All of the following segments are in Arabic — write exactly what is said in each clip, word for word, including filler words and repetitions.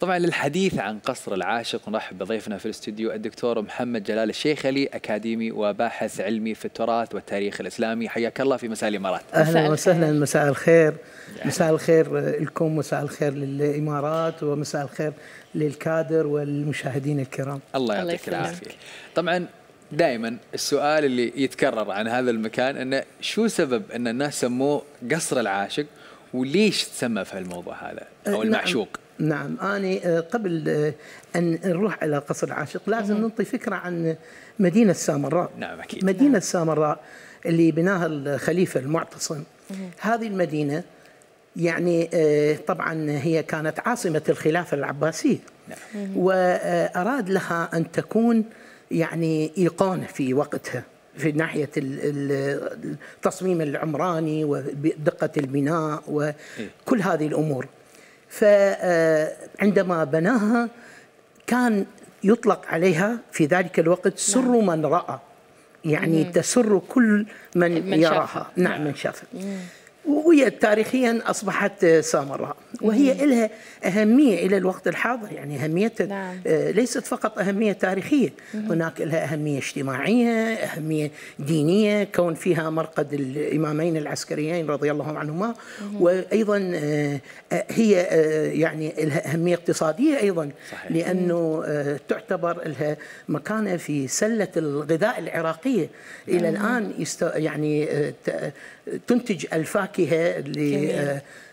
طبعا للحديث عن قصر العاشق نرحب بضيفنا في الاستوديو الدكتور محمد جلال الشيخلي، اكاديمي وباحث علمي في التراث والتاريخ الاسلامي. حياك الله في مساء الامارات. اهلا وسهلا، مساء الخير. مساء الخير لكم، مساء الخير للامارات، ومساء الخير للكادر والمشاهدين الكرام. الله يعطيك العافيه. طبعا دائما السؤال اللي يتكرر عن هذا المكان انه شو سبب ان الناس سموه قصر العاشق، وليش تسمى في الموضوع هذا او المعشوق؟ نعم. نعم، أنا قبل أن نروح إلى قصر العاشق لازم نعطي فكرة عن مدينة سامراء. نعم أكيد. مدينة نعم. سامراء اللي بناها الخليفة المعتصم. نعم. هذه المدينة يعني طبعا هي كانت عاصمة الخلافة العباسية. نعم. وأراد لها أن تكون يعني إيقونة في وقتها في ناحية التصميم العمراني ودقة البناء وكل هذه الأمور. فعندما بناها كان يطلق عليها في ذلك الوقت سر من رأى، يعني مم. تسر كل من, من يراها. نعم من شافها. وهي تاريخيا أصبحت سامراء، وهي مم. إلها أهمية إلى الوقت الحاضر، يعني أهميتها نعم. ليست فقط أهمية تاريخية، مم. هناك لها أهمية اجتماعية، أهمية دينية، كون فيها مرقد الإمامين العسكريين رضي الله عنهما، مم. وأيضا هي يعني لها أهمية اقتصادية أيضا. صحيح. لأنه تعتبر لها مكانة في سلة الغذاء العراقية. مم. إلى الآن يست... يعني تنتج الفاكهة اللي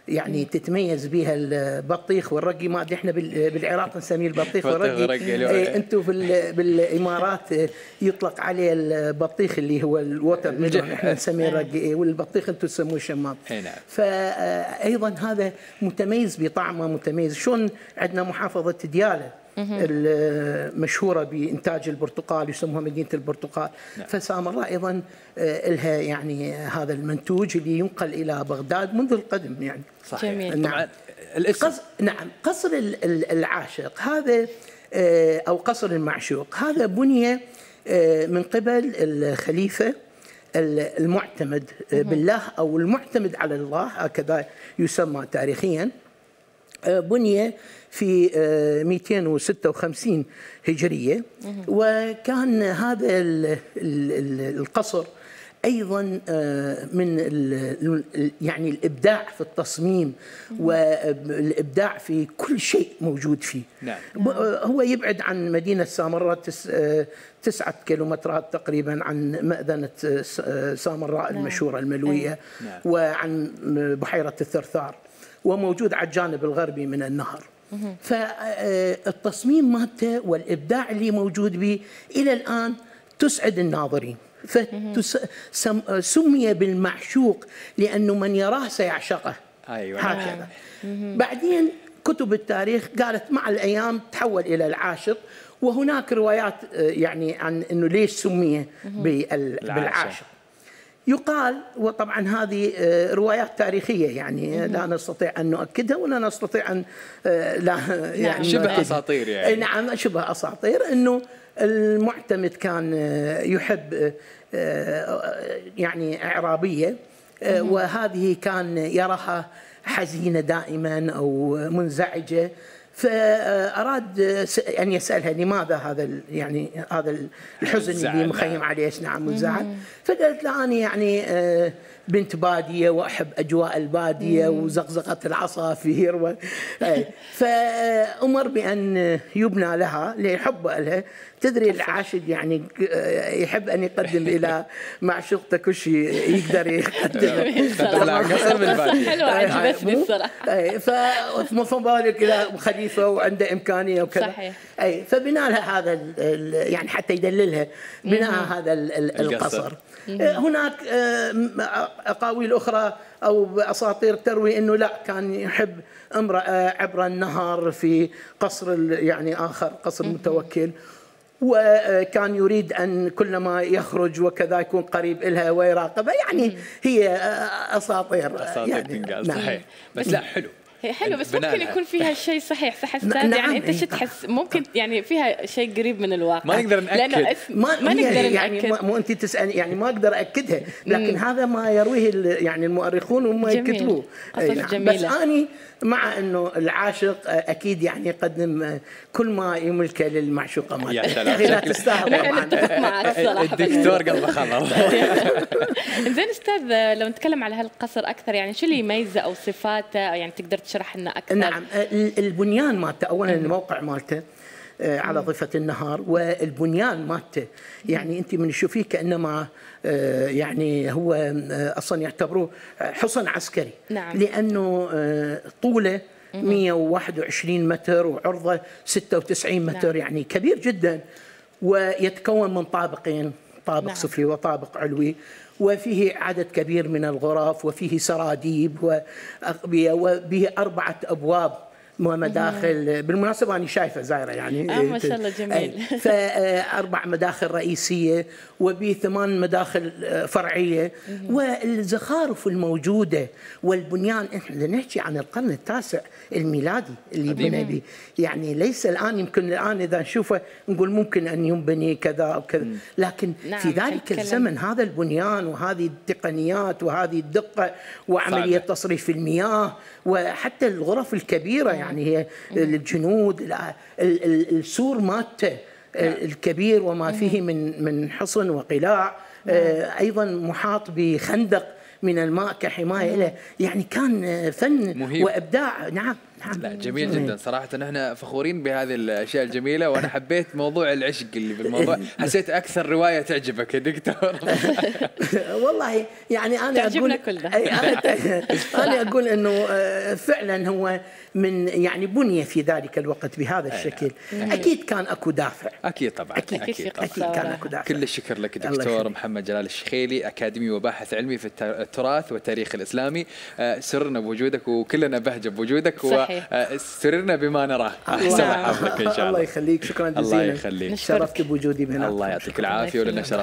يعني تتميز بها البطيخ والرقي. ما ادري احنا بالعراق نسميه البطيخ والرقي، انتم في بالامارات يطلق عليه البطيخ اللي هو الوتر ميلون، احنا نسميه الرقي، والبطيخ انتم تسموه الشمام. فايضا هذا متميز بطعمه، متميز. شلون عندنا محافظه دياله المشهورة بإنتاج البرتقال، يسموها مدينة البرتقال. نعم. فسامراء أيضا لها يعني هذا المنتوج اللي ينقل إلى بغداد منذ القدم يعني. صحيح. جميل. نعم. قصر نعم قصر العاشق هذا أو قصر المعشوق هذا بني من قبل الخليفة المعتمد بالله أو المعتمد على الله، هكذا يسمى تاريخيا. بني في مئتين وستة وخمسين هجرية، وكان هذا القصر أيضا من يعني الإبداع في التصميم والإبداع في كل شيء موجود فيه. نعم. هو يبعد عن مدينة سامراء تسعة كيلومترات تقريبا عن مأذنة سامراء المشهورة الملوية، نعم. وعن بحيرة الثرثار، وموجود على الجانب الغربي من النهر. فالتصميم مالته والإبداع اللي موجود به إلى الآن تسعد الناظرين، فسمي بالمعشوق لأنه من يراه سيعشقه. أيوة. هكذا. بعدين كتب التاريخ قالت مع الأيام تحول إلى العاشق، وهناك روايات يعني عن أنه ليش سمي بالعاشق. يقال، وطبعا هذه روايات تاريخيه يعني لا نستطيع ان نؤكدها ولا نستطيع ان لا يعني شبه اساطير يعني. نعم شبه اساطير، انه المعتمد كان يحب يعني اعرابيه، وهذه كان يراها حزينه دائما او منزعجه، فأراد أن يسألها لماذا هذا يعني هذا الحزن اللي مخيم عليه. نعم منزعج. فقالت له أنا يعني بنت بادية وأحب أجواء البادية وزقزقة العصافير، فأمر بأن يبنى لها لحبه لها. تدري العاشق يعني يحب أن يقدم إلى معشوقته كل شيء يقدر يقدمه. حلوة، عجبتني الصراحة. فما بالك إلى خليفة وعنده إمكانية وكذا. صحيح. أي فبنى لها هذا يعني حتى يدللها بناء هذا القصر. هناك أقاويل أخرى أو أساطير تروي أنه لا، كان يحب امرأة عبر النهر في قصر يعني آخر، قصر متوكل، وكان يريد أن كلما يخرج وكذا يكون قريب إلها ويراقبها. يعني هي أساطير أساطير تنقال. صحيح. بس لا حلو حلو، بس ممكن يكون فيها شيء صحيح صح استاذ. نعم. يعني انت شو تحس ممكن يعني فيها شيء قريب من الواقع؟ ما نقدر ناكد. ما, ما نقدر ناكد يعني. مو انت تسالني يعني ما اقدر اكدها، لكن مم. هذا ما يرويه يعني المؤرخون وما يكتبوه. قصص يعني جميله. بس اني مع انه العاشق اكيد يعني يقدم كل ما يملكه للمعشوقه مالته. يا سلام، لا تستهبل طبعا. الدكتور قلبه خمر. زين استاذ، لو نتكلم على هالقصر اكثر، يعني شو اللي يميزه او صفاته، يعني تقدر تشرح لنا اكثر؟ نعم، البنيان مالته اولا، الموقع مالته على ضفة النهار، والبنيان مالته يعني انت من تشوفيه كانما يعني هو اصلا يعتبروه حصن عسكري. نعم. لانه طوله مئة وواحد وعشرين متر وعرضه ستة وتسعين متر. نعم. يعني كبير جدا، ويتكون من طابقين، طابق نعم. سفلي وطابق علوي، وفيه عدد كبير من الغرف، وفيه سراديب وأقبية، وبه أربعة أبواب ومداخل. بالمناسبة أنا شايفة زائرة يعني. آه ما شاء الله جميل. فأربع مداخل رئيسية، وبه ثمان مداخل فرعية. والزخارف الموجودة والبنيان، إحنا نحكي عن القرن التاسع الميلادي اللي بنى به، يعني ليس الآن. يمكن الآن إذا نشوفه نقول ممكن أن ينبني كذا أو كذا، لكن نعم في ذلك الزمن هذا البنيان وهذه التقنيات وهذه الدقة وعملية صعب. تصريف المياه، وحتى الغرف الكبيرة يعني هي للجنود، السور مالته الكبير وما فيه من من حصن وقلاع، ايضا محاط بخندق من الماء كحمايه له، يعني كان فن مهيب وابداع. نعم. لا جميل جدا صراحة، نحن فخورين بهذه الأشياء الجميلة. وأنا حبيت موضوع العشق اللي بالموضوع، حسيت أكثر رواية تعجبك يا دكتور. والله يعني أنا أقول أنا أقول أنه فعلا هو من يعني بني في ذلك الوقت بهذا الشكل. أكيد كان أكو دافع. أكيد طبعا، أكيد, أكيد, طبعاً. أكيد كان أكو دافع. كل الشكر لك دكتور محمد جلال الشيخلي، أكاديمي وباحث علمي في التراث والتاريخ الإسلامي. سررنا بوجودك، وكلنا بهجة بوجودك، و سررنا بما نراه. احسن حظك ان شاء الله. الله يخليك، شكرا جزيلا. الله يخليك، شرفت بوجودي هنا. الله يعطيك العافيه، ولنا شرف.